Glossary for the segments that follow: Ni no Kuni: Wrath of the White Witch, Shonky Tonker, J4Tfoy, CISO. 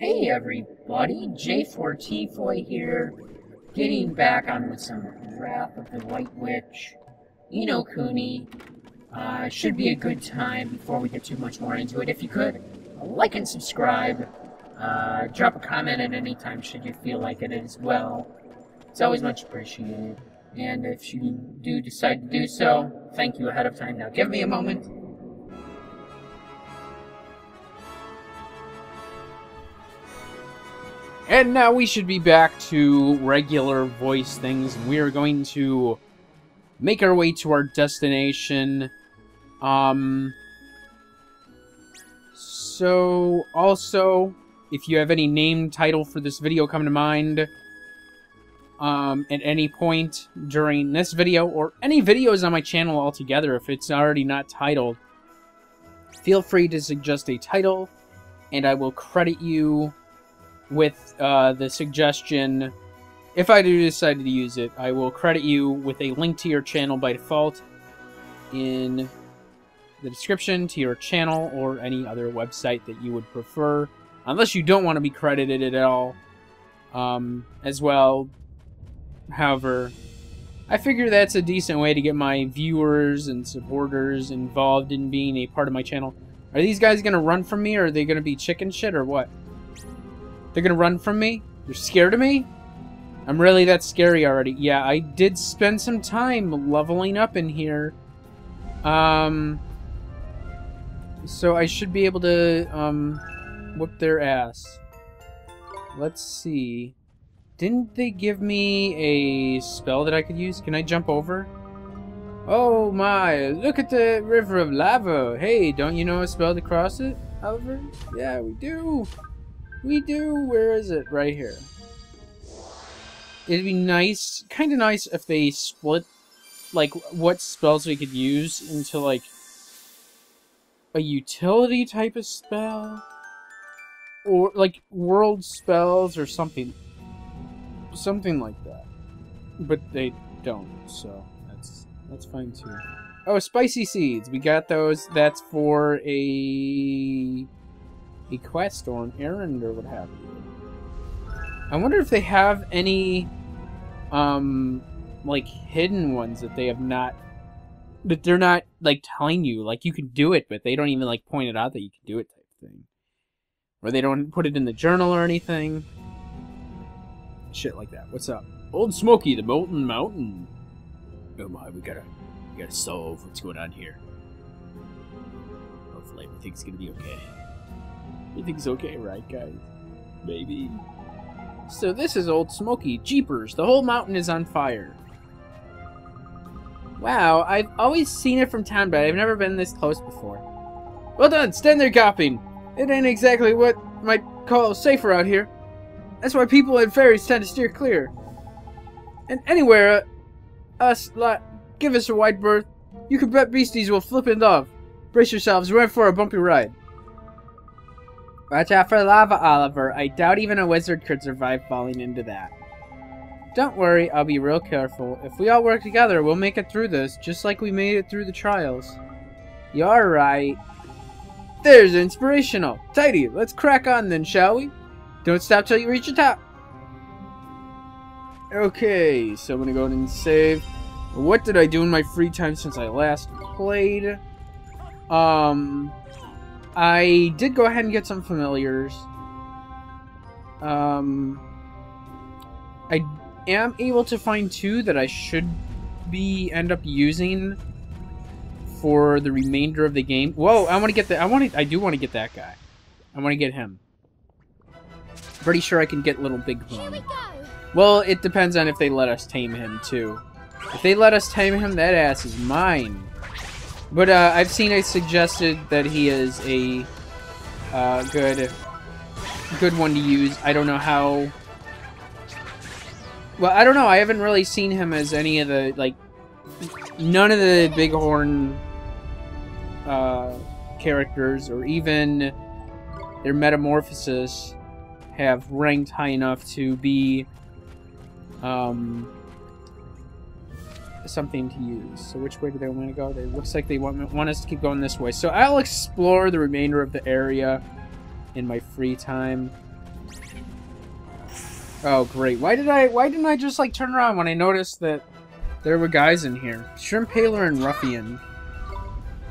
Hey everybody, J4Tfoy here, getting back on with some Wrath of the White Witch, Ni no Kuni. Should be a good time before we get too much more into it. If you could, like and subscribe, drop a comment at any time should you feel like it as well. It's always much appreciated, and if you do decide to do so, thank you ahead of time. Now give me a moment. And now we should be back to regular voice things. We are going to make our way to our destination. So, also, if you have any name title for this video come to mind, at any point during this video, or any videos on my channel altogether, if it's already not titled, feel free to suggest a title, and I will credit you with the suggestion. If I do decide to use it, I will credit you with a link to your channel by default in the description to your channel or any other website that you would prefer, unless you don't want to be credited at all as well. However, I figure that's a decent way to get my viewers and supporters involved in being a part of my channel. Are these guys going to run from me, or are they going to be chicken shit, or what? They're gonna run from me? You're scared of me? I'm really that scary already. Yeah, I did spend some time leveling up in here. So I should be able to, whoop their ass. Let's see. Didn't they give me a spell that I could use? Can I jump over? Oh my, look at the river of lava. Hey, don't you know a spell to cross it, Oliver? Yeah, we do. We do. Where is it? Right here. It'd be nice, kind of nice, if they split, like, what spells we could use into, like, a utility type of spell, or, like, world spells or something. Something like that. But they don't, so that's fine, too. Oh, spicy seeds. We got those. That's for a quest or an errand or what have you. I wonder if they have any, like, hidden ones that they have not, that they're not, like, telling you, like, you can do it, but they don't even, like, point it out that you can do it type thing. Or they don't put it in the journal or anything. Shit like that. What's up? Old Smokey, the Molten Mountain. Oh my, we gotta solve what's going on here. Hopefully everything's gonna be okay. Everything's okay, right, guys? Maybe. So this is Old Smokey. Jeepers, the whole mountain is on fire. Wow, I've always seen it from town, but I've never been this close before. Well done, stand there gopping. It ain't exactly what you might call safe around here. That's why people and fairies tend to steer clear. And anywhere give us a wide berth, you can bet beasties will flip in love. Brace yourselves, we're in for a bumpy ride. Watch out for lava, Oliver. I doubt even a wizard could survive falling into that. Don't worry, I'll be real careful. If we all work together, we'll make it through this, just like we made it through the trials. You're right. There's inspirational. Tidy, let's crack on then, shall we? Don't stop till you reach the top. Okay, so I'm gonna go ahead and save. What did I do in my free time since I last played? I did go ahead and get some familiars. I am able to find two that I should end up using for the remainder of the game. Whoa, I want to get that. I do want to get that guy. I want to get him. Pretty sure I can get Little Big Bone. Well, it depends on if they let us tame him too. If they let us tame him, that ass is mine. But I've seen it suggested that he is a good one to use. I don't know how. Well, I don't know. I haven't really seen him as any of the, like, none of the Bighorn characters or even their metamorphosis have ranked high enough to be something to use. So which way do they want to go? They looks like they want us to keep going this way. So I'll explore the remainder of the area in my free time. Oh, great. Why didn't I just, like, turn around when I noticed that there were guys in here? Shrimp Paler and Ruffian.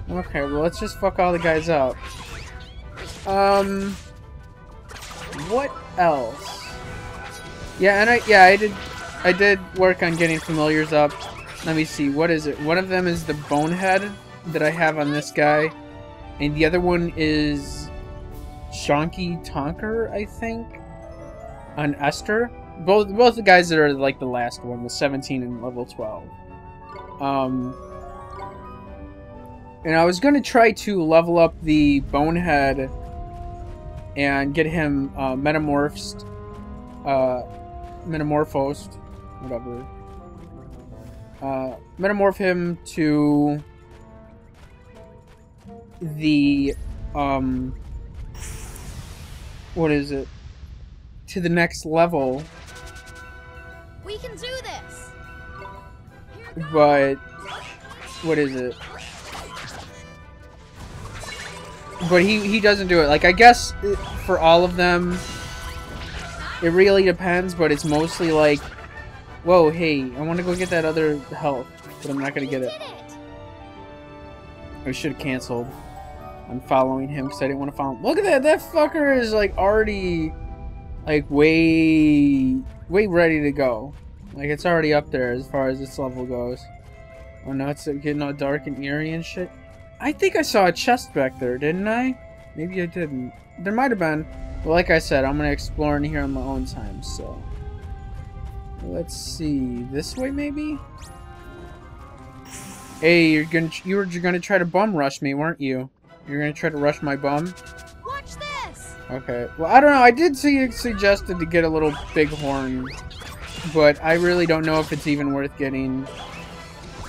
Okay, well, let's just fuck all the guys up. What else? Yeah, and I did work on getting familiars up. Let me see, what is it? One of them is the Bonehead that I have on this guy. And the other one is Shonky Tonker, I think, on Esther. Both the guys that are like the last one, the 17 and level 12. And I was gonna try to level up the Bonehead and get him metamorphosed, whatever. Metamorph him to the what is it? To the next level. We can do this. But what is it? But he doesn't do it. Like, I guess for all of them, it really depends, but it's mostly like, whoa, hey, I want to go get that other health, but I'm not going to get it. I should have canceled. I'm following him because I didn't want to follow him. Look at that! That fucker is, like, already, like, way ready to go. Like, it's already up there as far as this level goes. Oh, no, it's getting all dark and eerie and shit. I think I saw a chest back there, didn't I? Maybe I didn't. There might have been. But like I said, I'm going to explore in here on my own time, so. Let's see. This way, maybe? Hey, you were gonna try to bum rush me, weren't you? You're gonna try to rush my bum? Watch this! Okay. Well, I don't know. I did see it suggested to get a little bighorn, but I really don't know if it's even worth getting.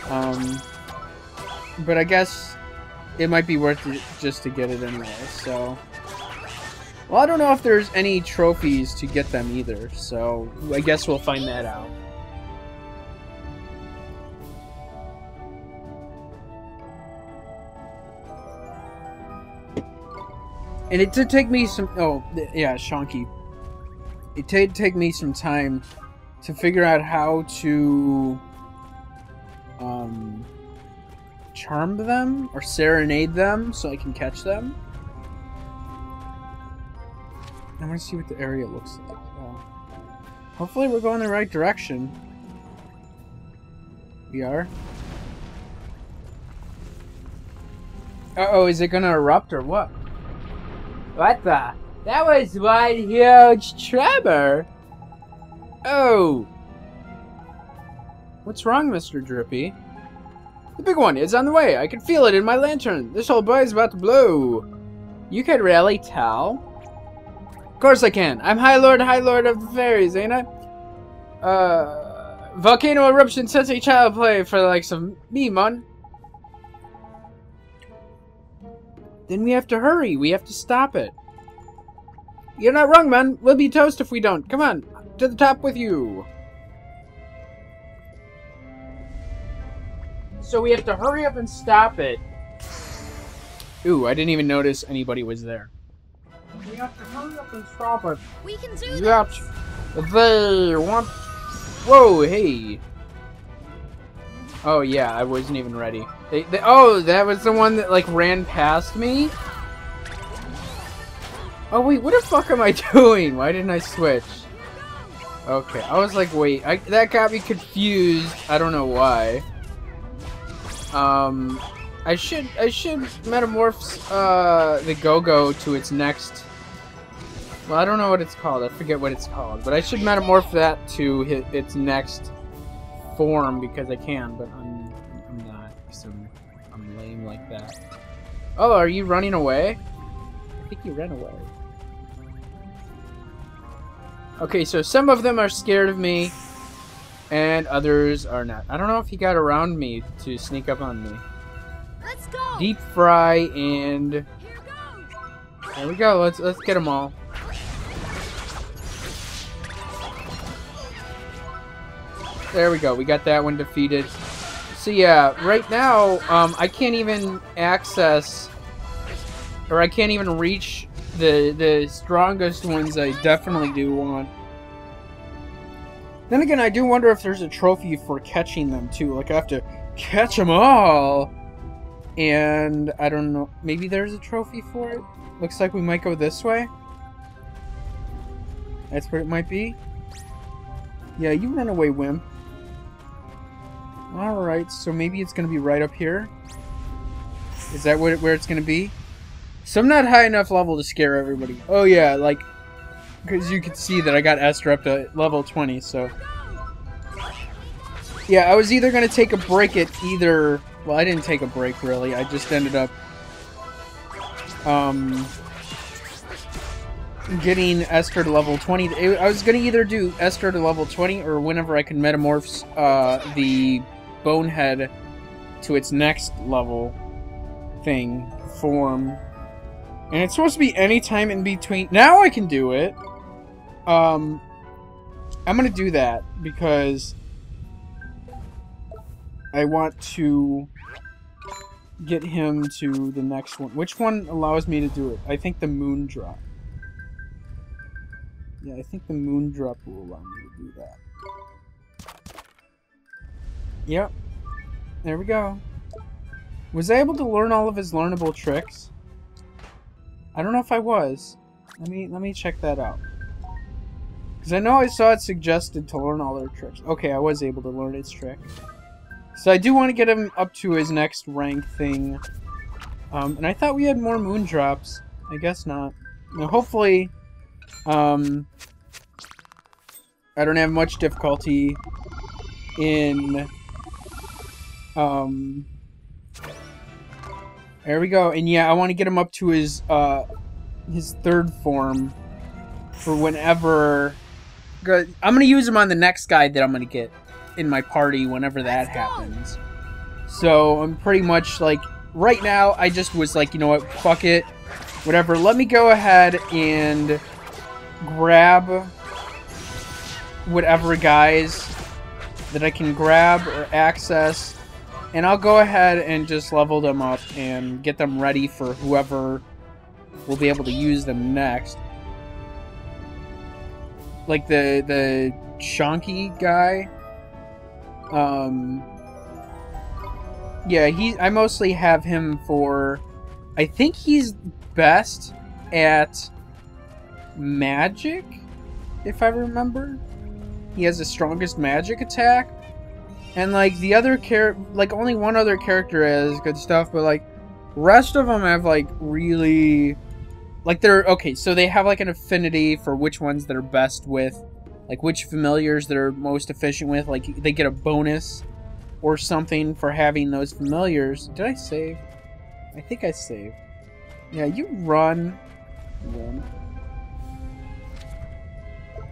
But I guess it might be worth it just to get it anyway, so. Well, I don't know if there's any trophies to get them either, so I guess we'll find that out. And it did take me some, oh, yeah, Shonky. It did take me some time to figure out how to, charm them or serenade them so I can catch them. I want to see what the area looks like. Hopefully we're going the right direction. We are. Uh-oh, is it gonna erupt or what? What the? That was one huge tremor! Oh! What's wrong, Mr. Drippy? The big one is on the way. I can feel it in my lantern. This whole boy is about to blow. You can really tell. Of course I can. I'm High Lord of the Fairies, ain't I? Volcano eruption sets a child play for the likes of me, mon. Then we have to hurry. We have to stop it. You're not wrong, man. We'll be toast if we don't. Come on, to the top with you. So we have to hurry up and stop it. Ooh, I didn't even notice anybody was there. We have to hurry up and stop it. We can do this. They want... Whoa, hey. Oh, yeah, I wasn't even ready. Oh, that was the one that, like, ran past me? Oh, wait, what the fuck am I doing? Why didn't I switch? Okay, I was like, wait, that got me confused. I don't know why. I should metamorph the go-go to its next. Well, I don't know what it's called. I forget what it's called, but I should metamorph that to its next form because I can. But I'm not, so I'm lame like that. Oh, are you running away? I think you ran away. Okay, so some of them are scared of me. And others are not. I don't know if he got around me to sneak up on me. Let's go. Deep fry and there we go. Let's get them all. There we go. We got that one defeated. So yeah, right now I can't even access, or I can't even reach The strongest ones I definitely do want. Then again, I do wonder if there's a trophy for catching them too. Like I have to catch them all. And I don't know. Maybe there's a trophy for it. Looks like we might go this way. That's what it might be. Yeah, you run away, Wim. Alright, so maybe it's going to be right up here. Is that what where it's going to be? So I'm not high enough level to scare everybody. Oh yeah, like... Because you can see that I got Esther up to level 20, so... Yeah, I was either going to take a break at either... Well, I didn't take a break, really. I just ended up... Getting Esther to level 20. I was going to either do Esther to level 20 or whenever I can metamorph the Bonehead to its next level thing, form. And it's supposed to be any time in between. Now I can do it! I'm going to do that because I want to get him to the next one. Which one allows me to do it? I think the Moon Drop. Yeah, I think the Moon Drop will allow me to do that. Yep. There we go. Was I able to learn all of his learnable tricks? I don't know if I was. Let me check that out. Because I know I saw it suggested to learn all their tricks. Okay, I was able to learn its trick. So I do want to get him up to his next rank thing. And I thought we had more Moon Drops. I guess not. Now, hopefully... I don't have much difficulty in, there we go. And yeah, I want to get him up to his third form for whenever, I'm going to use him on the next guy that I'm going to get in my party whenever that happens. So I'm pretty much like, right now, I just was like, you know what, fuck it, whatever. Let me go ahead and... grab whatever guys that I can grab or access, and I'll go ahead and just level them up and get them ready for whoever will be able to use them next. Like the Shonky guy. Yeah, I mostly have him for, I think he's best at magic, if I remember. He has the strongest magic attack, and like the other only one other character has good stuff, but like rest of them have like really like they're okay, so they have like an affinity for which ones they're best with, like which familiars they're most efficient with, like they get a bonus or something for having those familiars. Did I save? I think I saved. Yeah, you run.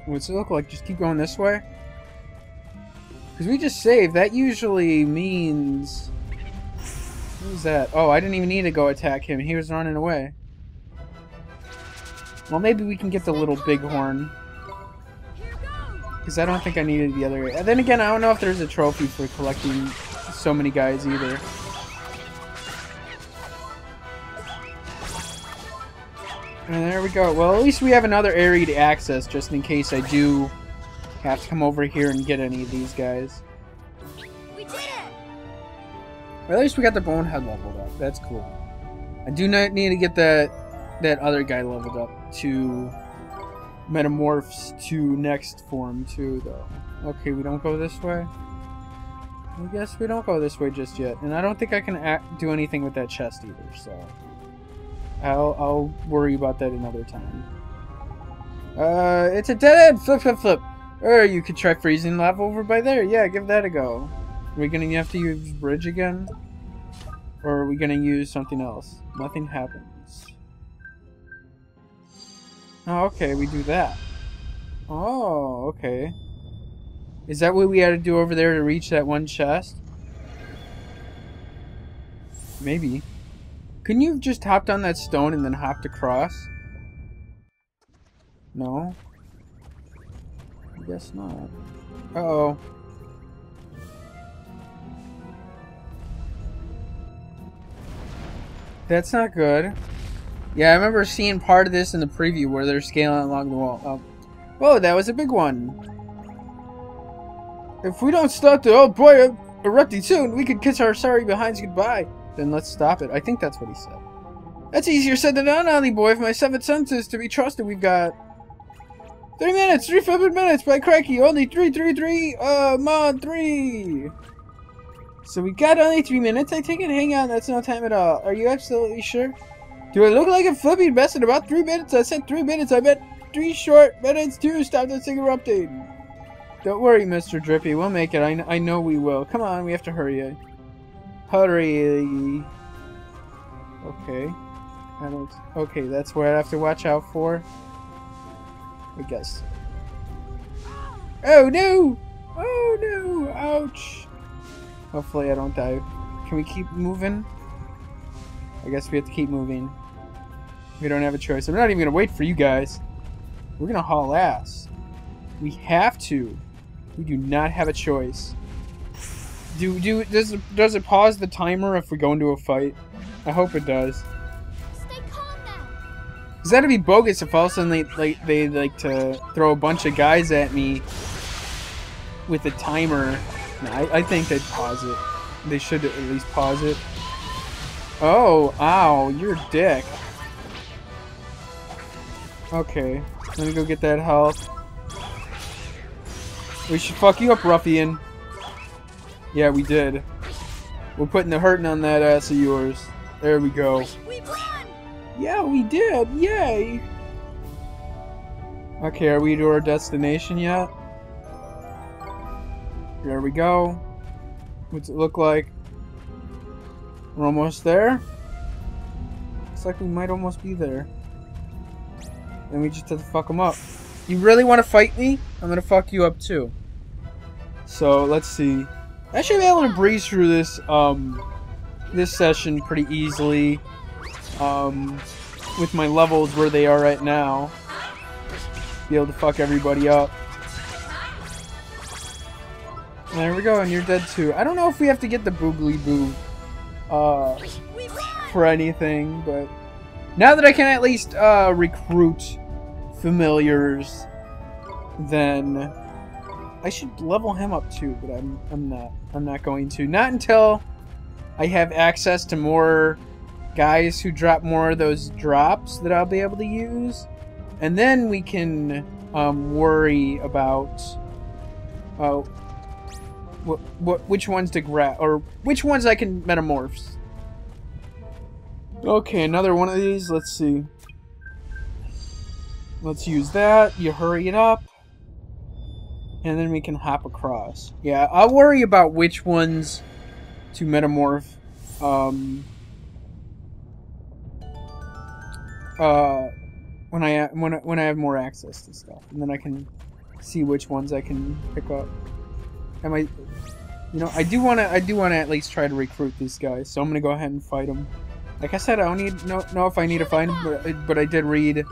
What's it look like? Just keep going this way? Because we just saved. That usually means... What was that? Oh, I didn't even need to go attack him. He was running away. Well, maybe we can get the little bighorn. Because I don't think I needed the other... And then again, I don't know if there's a trophy for collecting so many guys either. And there we go. Well, at least we have another area to access, just in case I do have to come over here and get any of these guys. We did it! Well, at least we got the Bonehead leveled up. That's cool. I do not need to get that other guy leveled up to metamorphs to next form, too, though. Okay, we don't go this way. I guess we don't go this way just yet. And I don't think I can do anything with that chest either, so... I'll worry about that another time. It's a dead end! Flip, flip, flip! Or you could try freezing lava over by there. Yeah, give that a go. Are we gonna have to use bridge again? Or are we gonna use something else? Nothing happens. Oh, okay, we do that. Oh, okay. Is that what we had to do over there to reach that one chest? Maybe. Couldn't you have just hopped on that stone and then hopped across? No? I guess not. Uh-oh. That's not good. Yeah, I remember seeing part of this in the preview where they're scaling along the wall. Oh. Whoa, that was a big one. If we don't stop the old boy erupting soon, we could kiss our sorry behinds goodbye. Then let's stop it. I think that's what he said. That's easier said than done, Ollie boy. If my seventh sense is to be trusted, we've got 3 minutes, 3 flippin' minutes, by cracky, only three. So we got only 3 minutes. I take it, hang on, that's no time at all. Are you absolutely sure? Do I look like a flipping mess in about 3 minutes? I said 3 minutes, I meant 3 short minutes too. Stop this thing erupting. Don't worry, Mr. Drippy, we'll make it, I know we will. Come on, we have to hurry. Hurry. Okay. Okay, that's where I have to watch out for, I guess. Oh no! Oh no! Ouch! Hopefully I don't die. Can we keep moving? I guess we have to keep moving. We don't have a choice. I'm not even gonna wait for you guys. We're gonna haul ass. We have to. We do not have a choice. Does it pause the timer if we go into a fight? I hope it does. Cause that'd be bogus if all of a sudden they like to throw a bunch of guys at me with a timer. No, I think they'd pause it. They should at least pause it. Oh, ow, you're a dick. Okay, let me go get that health. We should fuck you up, ruffian. Yeah, we did. We're putting the hurting on that ass of yours. There we go. Yeah, we did! Yay! Okay, are we to our destination yet? There we go. What's it look like? We're almost there? Looks like we might almost be there. Then we just have to fuck them up. You really want to fight me? I'm gonna fuck you up too. So, let's see. I should be able to breeze through this, this session pretty easily. With my levels where they are right now, be able to fuck everybody up. There we go, and you're dead too. I don't know if we have to get the boogly boo for anything, but now that I can at least recruit familiars, then I should level him up too. But I'm not going to. Not until I have access to more guys who drop more of those drops that I'll be able to use, and then we can worry about which ones to grab or which ones I can metamorphs. Okay, another one of these. Let's see. Let's use that. You hurry it up, and then we can hop across. Yeah, I'll worry about which ones to metamorph. When I have more access to stuff, and then I can see which ones I can pick up. I do wanna at least try to recruit these guys, so I'm gonna go ahead and fight them. Like I said, I don't know if I need to find them, but I did read